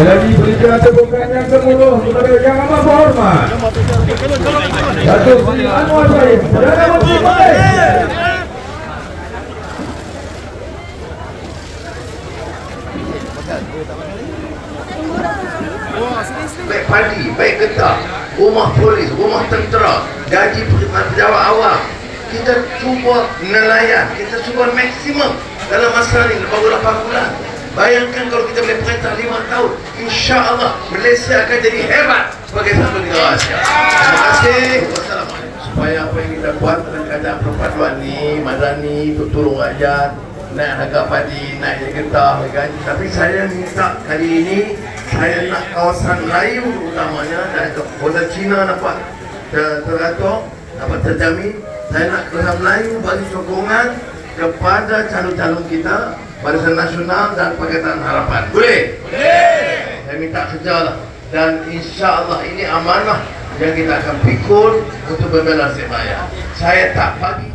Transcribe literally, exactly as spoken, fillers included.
Sekali lagi berikan tepukan yang ke-sepuluh kepada yang amat berhormat Datuk Seri Anwar Ibrahim, Perdana Menteri Malaysia. Baik padi, baik getah, rumah polis, rumah tentera, gaji pejabat awam. Kita cuba nelayan, kita cuba maksimum dalam masa ini baru lapan bulan. Bayangkan kalau kita boleh perintah lima tahun, insya-Allah Malaysia akan jadi hebat sebagai satu negara Asia. Terima kasih. Wassalamualaikum. Supaya apa yang kita buat dalam keadaan perpaduan ni, Madani, tolong ajar naik harga padi, naik getah, gaji. Tapi saya minta kali ini saya nak kawasan Melayu utamanya dan kawasan Cina dapat teratur, dapat terjamin. Saya nak kawasan Melayu bagi sokongan kepada calon-calon kita Barisan Nasional dan Perkatan Harapan. Boleh? Boleh! Saya minta kerjalah. Dan insya-Allah ini amanah yang kita akan pikul untuk membela sebaya. Saya tak bagi